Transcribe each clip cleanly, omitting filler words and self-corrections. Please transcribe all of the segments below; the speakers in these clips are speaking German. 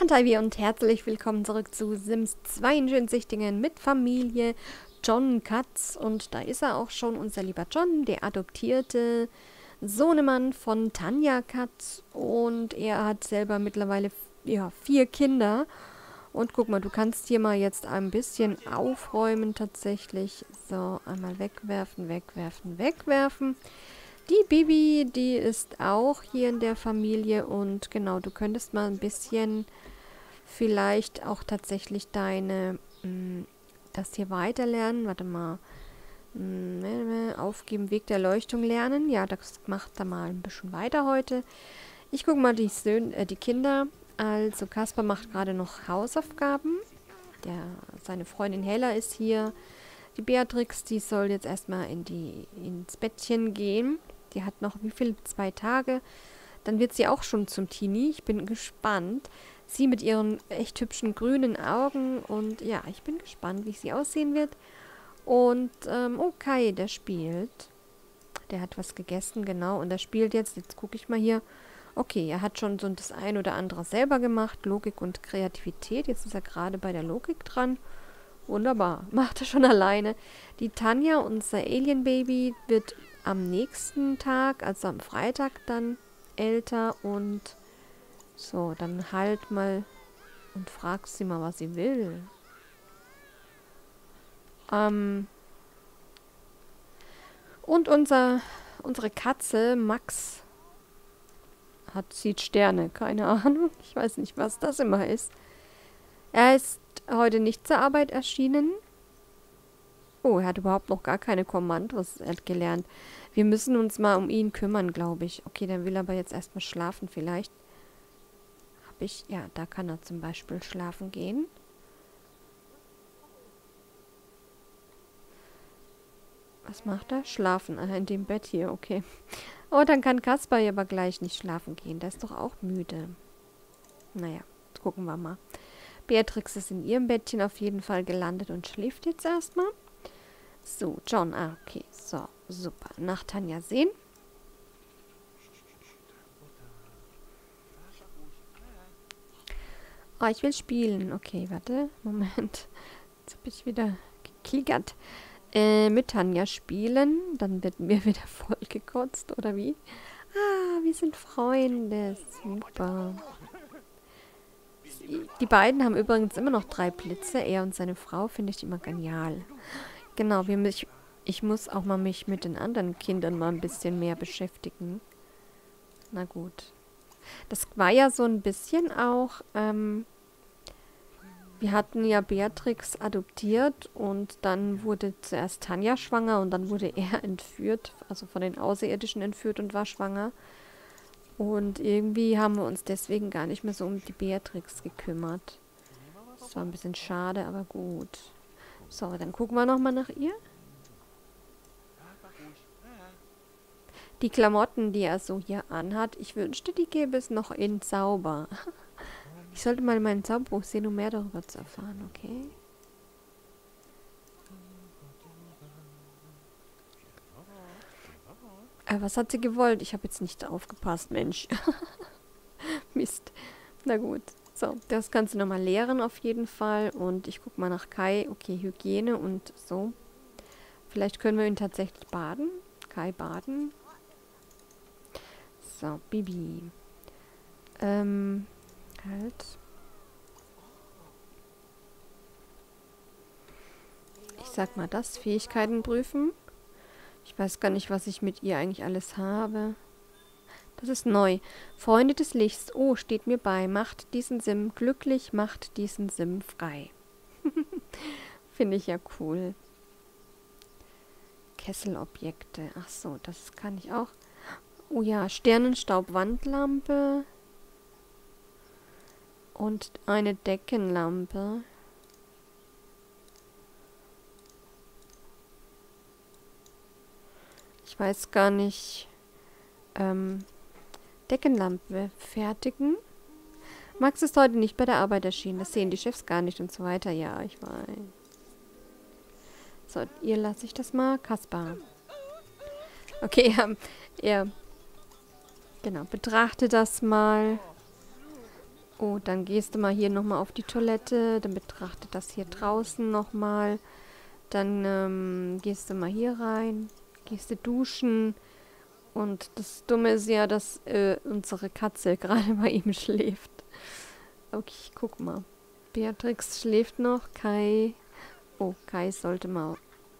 Hallo und herzlich willkommen zurück zu Sims 2 in Schönsichtingen mit Familie John Katz. Und da ist er auch schon, unser lieber John, der adoptierte Sohnemann von Tanja Katz. Und er hat selber mittlerweile ja, 4 Kinder. Und guck mal, du kannst hier mal jetzt ein bisschen aufräumen tatsächlich. So, einmal wegwerfen, wegwerfen, wegwerfen. Die Bibi, die ist auch hier in der Familie und genau, du könntest mal ein bisschen vielleicht auch tatsächlich deine, das hier weiterlernen, warte mal, aufgeben, Weg der Erleuchtung lernen, ja, das macht da mal ein bisschen weiter heute. Ich gucke mal die Kinder, also Kaspar macht gerade noch Hausaufgaben, seine Freundin Hella ist hier, die Beatrix, die soll jetzt erstmal ins Bettchen gehen. Die hat noch, wie viel? 2 Tage. Dann wird sie auch schon zum Teenie. Ich bin gespannt. Sie mit ihren echt hübschen grünen Augen. Und ja, ich bin gespannt, wie sie aussehen wird. Und Kai, der spielt. Der hat was gegessen, genau. Und der spielt jetzt. Jetzt gucke ich mal hier. Okay, er hat schon so das ein oder andere selber gemacht. Logik und Kreativität. Jetzt ist er gerade bei der Logik dran. Wunderbar, macht er schon alleine. Die Tanja, unser Alien-Baby, wird am nächsten Tag, also am Freitag dann, älter und so, dann halt mal und frag sie mal, was sie will. Und unsere Katze, Max, sieht Sterne, keine Ahnung, ich weiß nicht, was das immer ist. Er ist heute nicht zur Arbeit erschienen. Oh, er hat überhaupt noch gar keine Kommandos gelernt. Wir müssen uns mal um ihn kümmern, glaube ich. Okay, dann will er aber jetzt erstmal schlafen vielleicht. Ja, da kann er zum Beispiel schlafen gehen. Was macht er? Schlafen. Ah, in dem Bett hier, okay. Oh, dann kann Kaspar hier aber gleich nicht schlafen gehen. Der ist doch auch müde. Naja, gucken wir mal. Beatrix ist in ihrem Bettchen auf jeden Fall gelandet und schläft jetzt erstmal. So, John, okay, so, super. Nach Tanja sehen. Oh, ich will spielen. Okay, warte, Moment. Jetzt habe ich wieder geklickert. Mit Tanja spielen, dann wird mir wieder vollgekotzt, oder wie? Ah, wir sind Freunde, super. Die beiden haben übrigens immer noch 3 Blitze. Er und seine Frau finde ich immer genial. Genau, ich muss auch mal mich mit den anderen Kindern mal ein bisschen mehr beschäftigen. Na gut. Das war ja so ein bisschen auch, wir hatten ja Beatrix adoptiert und dann wurde zuerst Tanja schwanger und dann wurde er entführt, also von den Außerirdischen entführt und war schwanger. Und irgendwie haben wir uns deswegen gar nicht mehr so um die Beatrix gekümmert. Das war ein bisschen schade, aber gut. So, dann gucken wir nochmal nach ihr. Die Klamotten, die er so hier anhat. Ich wünschte, die gäbe es noch in sauber. Ich sollte mal meinen Zauberbuch sehen, um mehr darüber zu erfahren, okay? Was hat sie gewollt? Ich habe jetzt nicht aufgepasst, Mensch. Mist. Na gut. So, das kannst du nochmal leeren auf jeden Fall. Und ich gucke mal nach Kai. Okay, Hygiene und so. Vielleicht können wir ihn tatsächlich baden. Kai baden. So, Bibi. Ich sag mal das. Fähigkeiten prüfen. Ich weiß gar nicht, was ich mit ihr eigentlich alles habe. Das ist neu. Freunde des Lichts. Oh, steht mir bei. Macht diesen Sim glücklich, macht diesen Sim frei. Finde ich ja cool. Kesselobjekte. Ach so, das kann ich auch. Oh ja, Sternenstaub-Wandlampe. Und eine Deckenlampe. Ich weiß gar nicht. Deckenlampe fertigen. Max ist heute nicht bei der Arbeit erschienen. Das sehen die Chefs gar nicht und so weiter. Ja, ich weiß. So, ihr lasse ich das mal. Kaspar. Okay, genau, betrachte das mal. Oh, dann gehst du mal hier nochmal auf die Toilette. Dann betrachte das hier draußen nochmal. Dann gehst du mal hier rein. Gehst du duschen. Und das Dumme ist ja, dass unsere Katze gerade bei ihm schläft. Okay, ich guck mal. Beatrix schläft noch. Kai. Oh, Kai sollte mal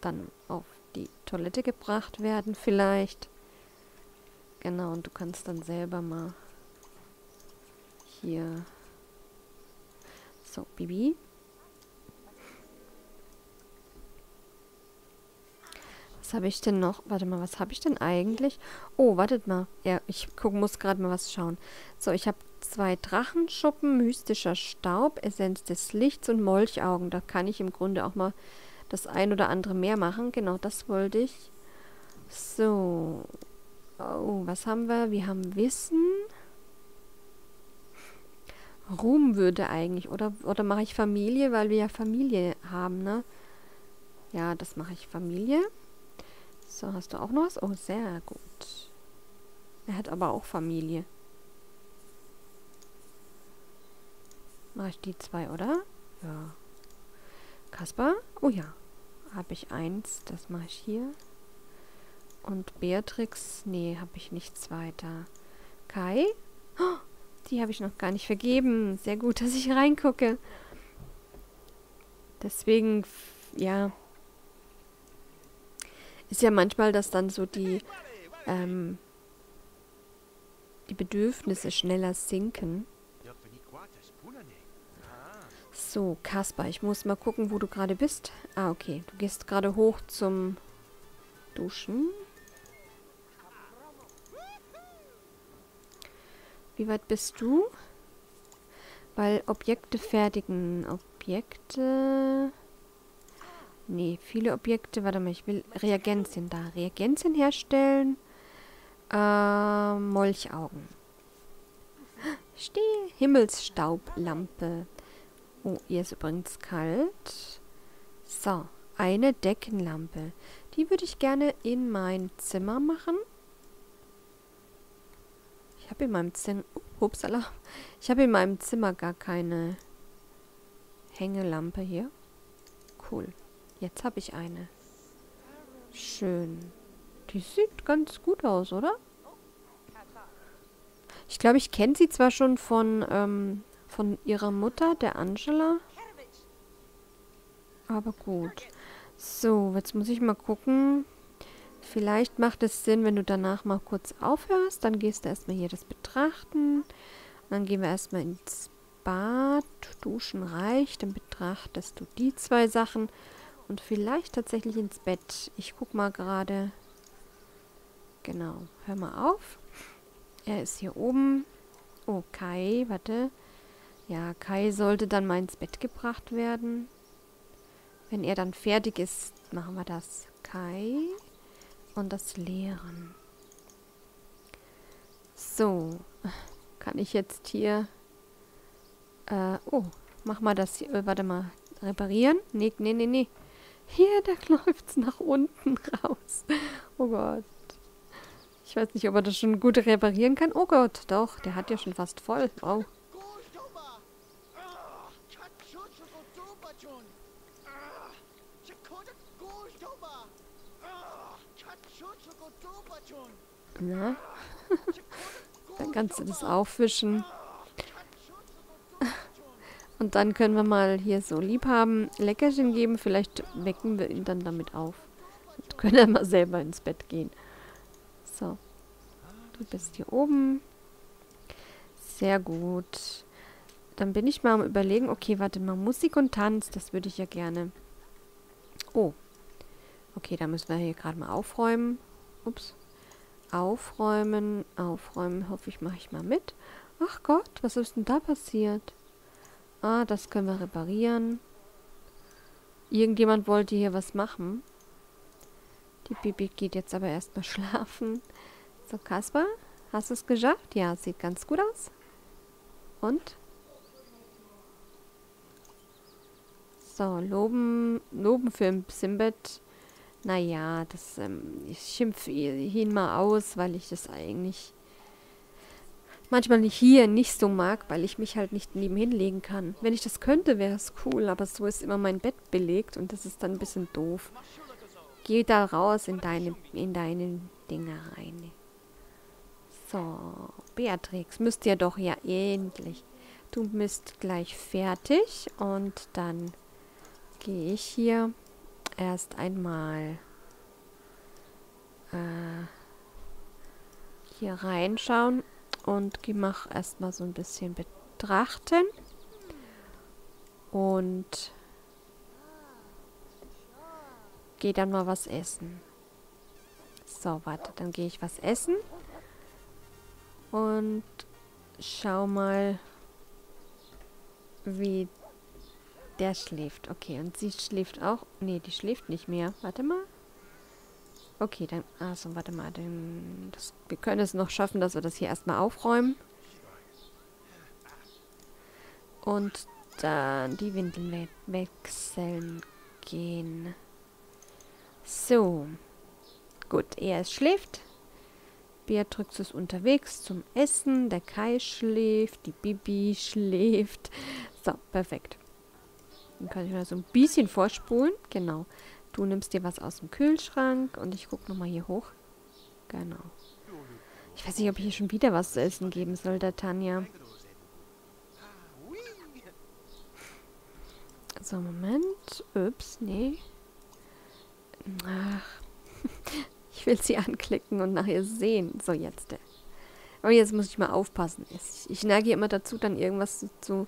dann auf die Toilette gebracht werden vielleicht. Genau, und du kannst dann selber mal hier. So, Bibi. Was habe ich denn noch? Warte mal, was habe ich denn eigentlich? Oh, wartet mal. Ja, ich muss gerade mal was schauen. So, ich habe 2 Drachenschuppen, mystischer Staub, Essenz des Lichts und Molchaugen. Da kann ich im Grunde auch mal das ein oder andere mehr machen. Genau, das wollte ich. So. Oh, was haben wir? Wir haben Wissen. Ruhm würde eigentlich. Oder mache ich Familie, weil wir ja Familie haben, ne? Ja, das mache ich Familie. So, hast du auch noch was? Oh, sehr gut. Er hat aber auch Familie. Mache ich die 2, oder? Ja. Kaspar? Oh ja. Habe ich 1. Das mache ich hier. Und Beatrix? Nee, habe ich nichts weiter. Kai? Oh, die habe ich noch gar nicht vergeben. Sehr gut, dass ich reingucke. Deswegen, ja... Ist ja manchmal, dass dann so die Bedürfnisse schneller sinken. So, Kaspar, ich muss mal gucken, wo du gerade bist. Ah, okay. Du gehst gerade hoch zum Duschen. Wie weit bist du? Weil Objekte fertigen. Objekte... Nee, viele Objekte. Warte mal, ich will Reagenzien da. Reagenzien herstellen. Molchaugen. Steh. Himmelsstaublampe. Oh, hier ist übrigens kalt. So, eine Deckenlampe. Die würde ich gerne in mein Zimmer machen. Ich habe in meinem Zimmer... Upsala. Ich habe in meinem Zimmer gar keine Hängelampe hier. Cool. Jetzt habe ich eine. Schön. Die sieht ganz gut aus, oder? Ich glaube, ich kenne sie zwar schon von ihrer Mutter, der Angela. Aber gut. So, jetzt muss ich mal gucken. Vielleicht macht es Sinn, wenn du danach mal kurz aufhörst. Dann gehst du erstmal hier das betrachten. Und dann gehen wir erstmal ins Bad. Duschen reicht. Dann betrachtest du die 2 Sachen. Und vielleicht tatsächlich ins Bett. Ich guck mal gerade. Genau. Hör mal auf. Er ist hier oben. Oh, Kai. Warte. Ja, Kai sollte dann mal ins Bett gebracht werden. Wenn er dann fertig ist, machen wir das. Kai. Und das Leeren. So. Kann ich jetzt hier... oh. Mach mal das hier. Warte mal. Reparieren? Nee, nee, nee, nee. Hier, da läuft's nach unten raus. Oh Gott. Ich weiß nicht, ob er das schon gut reparieren kann. Oh Gott, doch. Der hat ja schon fast voll. Wow. Na? Dann kannst du das aufwischen. Und dann können wir mal hier so Liebhaben Leckerchen geben. Vielleicht wecken wir ihn dann damit auf. Und können dann mal selber ins Bett gehen. So. Du bist hier oben. Sehr gut. Dann bin ich mal am Überlegen. Okay, warte mal. Musik und Tanz, das würde ich ja gerne. Oh. Okay, da müssen wir hier gerade mal aufräumen. Ups. Aufräumen, aufräumen. Hoffe ich, mache ich mal mit. Ach Gott, was ist denn da passiert? Ah, das können wir reparieren. Irgendjemand wollte hier was machen. Die Bibi geht jetzt aber erstmal schlafen. So, Kaspar, hast du es geschafft? Ja, sieht ganz gut aus. Und? So, loben für ein Simbett. Naja, ich schimpfe ihn mal aus, weil ich das eigentlich... manchmal hier nicht so mag, weil ich mich halt nicht nebenhin legen kann. Wenn ich das könnte, wäre es cool, aber so ist immer mein Bett belegt und das ist dann ein bisschen doof. Geh da raus in deine Dinger rein. So, Beatrix, müsst ihr doch ja endlich. Du bist gleich fertig und dann gehe ich hier erst einmal hier reinschauen und mache erstmal so ein bisschen betrachten und gehe dann mal was essen. So, warte, dann gehe ich was essen und schau mal, wie der schläft. Okay, und sie schläft auch. Ne, die schläft nicht mehr. Warte mal. Okay, dann... Also, warte mal. Dann, wir können es noch schaffen, dass wir das hier erstmal aufräumen. Und dann die Windeln wechseln gehen. So. Gut, er schläft. Beatrix ist unterwegs zum Essen. Der Kai schläft. Die Bibi schläft. So, perfekt. Dann kann ich mal so ein bisschen vorspulen. Genau. Du nimmst dir was aus dem Kühlschrank und ich gucke nochmal hier hoch. Genau. Ich weiß nicht, ob ich hier schon wieder was zu essen geben soll, der Tanja. So, Moment. Ups, nee. Ach. Ich will sie anklicken und nachher sehen. So, jetzt. Aber jetzt muss ich mal aufpassen. Ich neige immer dazu, dann irgendwas zu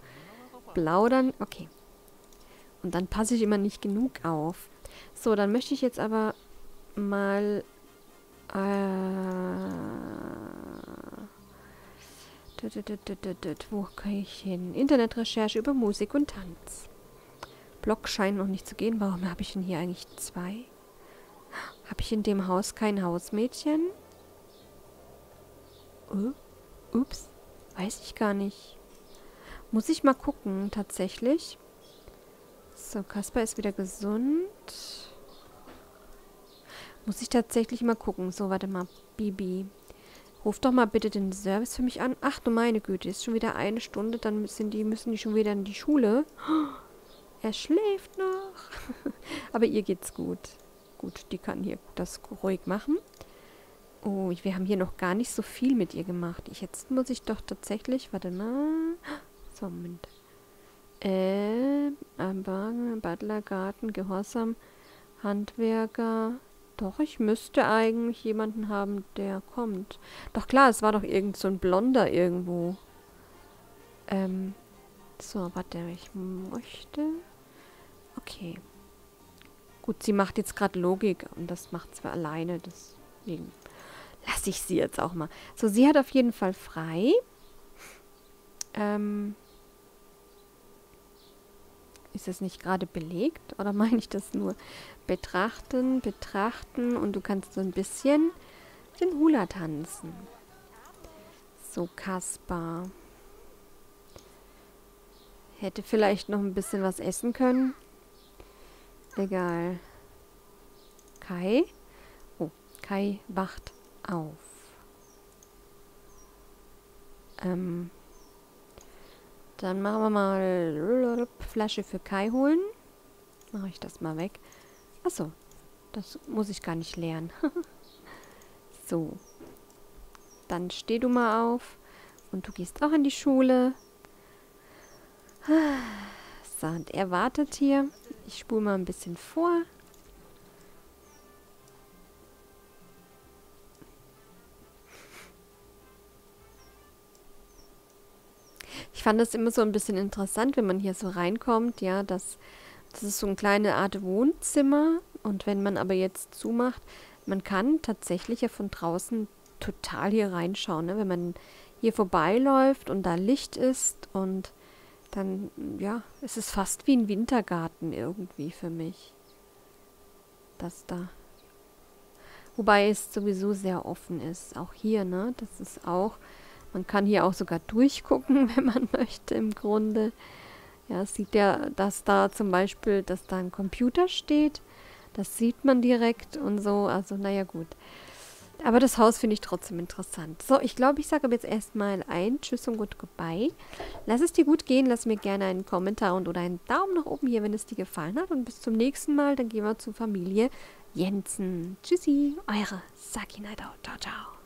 plaudern. Okay. Und dann passe ich immer nicht genug auf. So, dann möchte ich jetzt aber mal wo kann ich hin? Internetrecherche über Musik und Tanz. Blog scheint noch nicht zu gehen. Warum habe ich denn hier eigentlich zwei? Habe ich in dem Haus kein Hausmädchen? Ups, weiß ich gar nicht. Muss ich mal gucken, tatsächlich. So, Kaspar ist wieder gesund. Muss ich tatsächlich mal gucken. So, warte mal, Bibi. Ruf doch mal bitte den Service für mich an. Ach du meine Güte, ist schon wieder eine Stunde, dann müssen die schon wieder in die Schule. Oh, er schläft noch. Aber ihr geht's gut. Gut, die kann hier das ruhig machen. Oh, wir haben hier noch gar nicht so viel mit ihr gemacht. Jetzt muss ich doch tatsächlich, warte mal. So, Moment. Butler, Garten, Gehorsam, Handwerker. Doch, ich müsste eigentlich jemanden haben, der kommt. Doch klar, es war doch irgend so ein Blonder irgendwo. So, warte, ich möchte... Okay. Gut, sie macht jetzt gerade Logik und das macht sie alleine, deswegen lasse ich sie jetzt auch mal. So, sie hat auf jeden Fall frei. Ist das nicht gerade belegt? Oder meine ich das nur? Betrachten, betrachten und du kannst so ein bisschen den Hula tanzen. So, Kaspar. Hätte vielleicht noch ein bisschen was essen können. Egal. Kai. Oh, Kai wacht auf. Dann machen wir mal Flasche für Kai holen. Mache ich das mal weg. Achso, das muss ich gar nicht lernen. So. Dann steh du mal auf. Und du gehst auch in die Schule. So, und er wartet hier. Ich spule mal ein bisschen vor. Ich fand das immer so ein bisschen interessant, wenn man hier so reinkommt, ja, das ist so eine kleine Art Wohnzimmer und wenn man aber jetzt zumacht, man kann tatsächlich ja von draußen total hier reinschauen, ne? Wenn man hier vorbeiläuft und da Licht ist und dann, ja, es ist fast wie ein Wintergarten irgendwie für mich, das da. Wobei es sowieso sehr offen ist, auch hier, ne, das ist auch... Man kann hier auch sogar durchgucken, wenn man möchte, im Grunde. Ja, sieht ja, dass da zum Beispiel, dass da ein Computer steht. Das sieht man direkt und so. Also, naja, gut. Aber das Haus finde ich trotzdem interessant. So, ich glaube, ich sage aber jetzt erstmal ein Tschüss und Goodbye. Lass es dir gut gehen. Lass mir gerne einen Kommentar und oder einen Daumen nach oben hier, wenn es dir gefallen hat. Und bis zum nächsten Mal. Dann gehen wir zur Familie Jensen. Tschüssi, eure Saki Nightowl. Ciao, ciao.